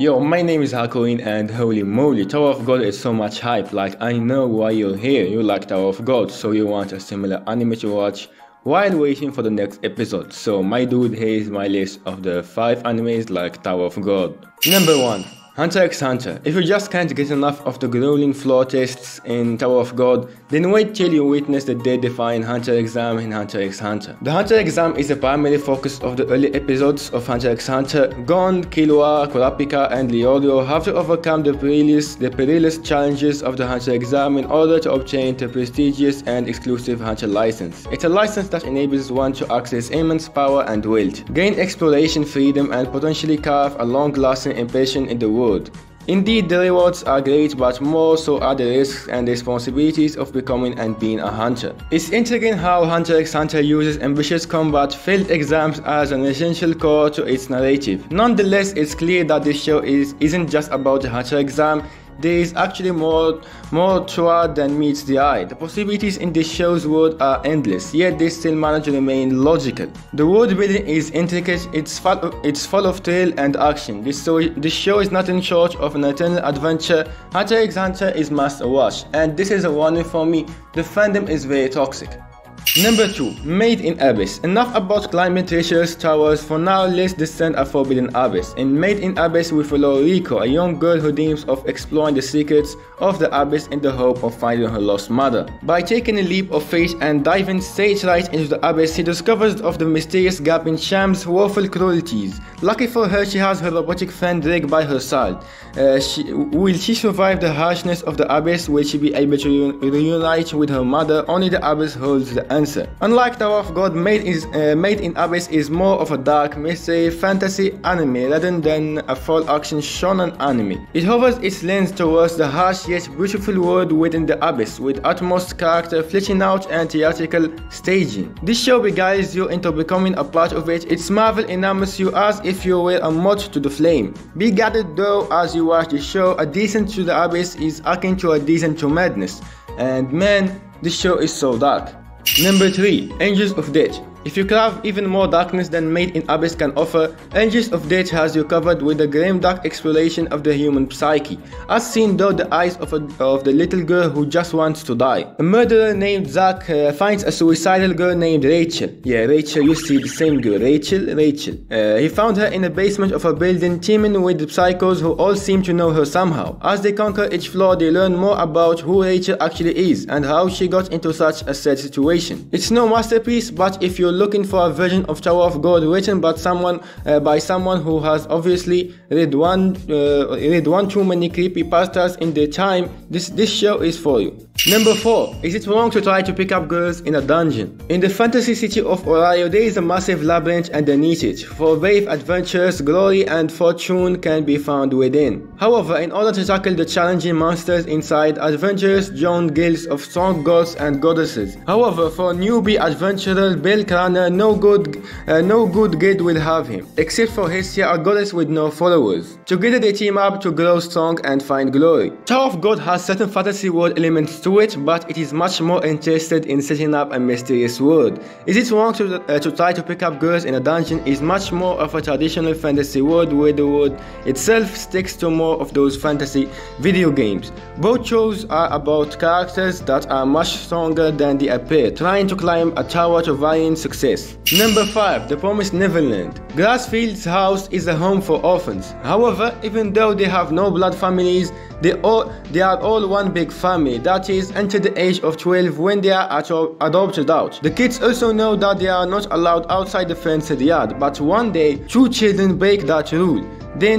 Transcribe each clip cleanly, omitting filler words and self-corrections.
Yo, my name is Hakorine, and holy moly, Tower of God is so much hype. Like, I know why you're here. You like Tower of God, so you want a similar anime to watch while waiting for the next episode. So my dude, here is my list of the 5 animes like Tower of God. Number 1, Hunter x Hunter. If you just can't get enough of the grueling floor tests in Tower of God, then wait till you witness the day-defying Hunter exam in Hunter x Hunter. The Hunter exam is the primary focus of the early episodes of Hunter x Hunter. Gon, Killua, Kurapika and Leorio have to overcome the perilous challenges of the Hunter exam in order to obtain the prestigious and exclusive Hunter license. It's a license that enables one to access immense power and wealth, gain exploration freedom and potentially carve a long-lasting impression in the world. Indeed, the rewards are great, but more so are the risks and responsibilities of becoming and being a hunter. It's intriguing how Hunter x Hunter uses ambitious combat filled exams as an essential core to its narrative. Nonetheless, it's clear that this show isn't just about the Hunter exam. There is actually more to it than meets the eye. The possibilities in this show's world are endless, yet they still manage to remain logical. The world building is intricate, it's full of thrill and action. This show is not in short of an eternal adventure. Hunter x Hunter is must watch, and this is a warning for me, the fandom is very toxic. Number 2, Made in Abyss. Enough about climbing treacherous towers, for now let's descend a forbidden abyss. In Made in Abyss we follow Riko, a young girl who dreams of exploring the secrets of the abyss in the hope of finding her lost mother. By taking a leap of faith and diving stage right into the abyss, she discovers of the mysterious gap in Sham's woeful cruelties. Lucky for her, she has her robotic friend Drake by her side. Will she survive the harshness of the abyss? Will she be able to reunite with her mother? Only the abyss holds the answer. Unlike Tower of God, Made in Abyss is more of a dark mystery fantasy anime rather than a full action shonen anime. It hovers its lens towards the harsh yet beautiful world within the abyss, with utmost character fleshing out and theatrical staging. This show beguiles you into becoming a part of it. Its marvel enamors you as if you were a moth to the flame. Be guarded though as you watch the show. A descent to the abyss is akin to a descent to madness, and man, this show is so dark. Number 3, Angels of Death. If you crave even more darkness than Made in Abyss can offer, Angels of Death has you covered with the grim dark exploration of the human psyche, as seen through the eyes of the little girl who just wants to die. A murderer named Zack finds a suicidal girl named Rachel. Yeah, Rachel, you see, the same girl, Rachel. He found her in the basement of a building, teeming with the psychos who all seem to know her somehow. As they conquer each floor, they learn more about who Rachel actually is and how she got into such a sad situation. It's no masterpiece, but if you're looking for a version of Tower of God written by someone who has obviously read one too many creepypastas in their time, this show is for you. Number 4, Is It Wrong to Try to Pick Up Girls in a Dungeon? In the fantasy city of Orario, there is a massive labyrinth underneath it. For brave adventures, glory and fortune can be found within. However, in order to tackle the challenging monsters inside, adventurers join guilds of strong gods and goddesses. However, for newbie adventurer Bell Cranel, no good guide will have him, except for Hestia, a goddess with no followers. Together they team up to grow strong and find glory. Tower of God has certain fantasy world elements to it, but it is much more interested in setting up a mysterious world. Is It Wrong to Try to Pick Up Girls in a Dungeon is much more of a traditional fantasy world, where the world itself sticks to more of those fantasy video games. Both shows are about characters that are much stronger than they appear, trying to climb a tower to varying success. Number 5, The Promised Neverland. Grassfield's house is a home for orphans. However, even though they have no blood families, they are all one big family, that is, until the age of 12 when they are adopted out. The kids also know that they are not allowed outside the fenced yard, but one day, 2 children break that rule. They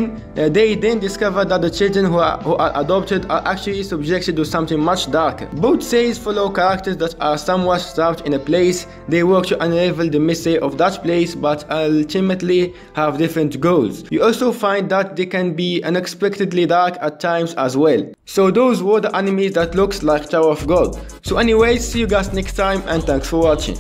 then discover that the children who are adopted are actually subjected to something much darker. Both series follow characters that are somewhat trapped in a place. They work to unravel the mystery of that place, but ultimately have different goals. You also find that they can be unexpectedly dark at times as well. So those were the animes that looks like Tower of God. So anyways, see you guys next time, and thanks for watching.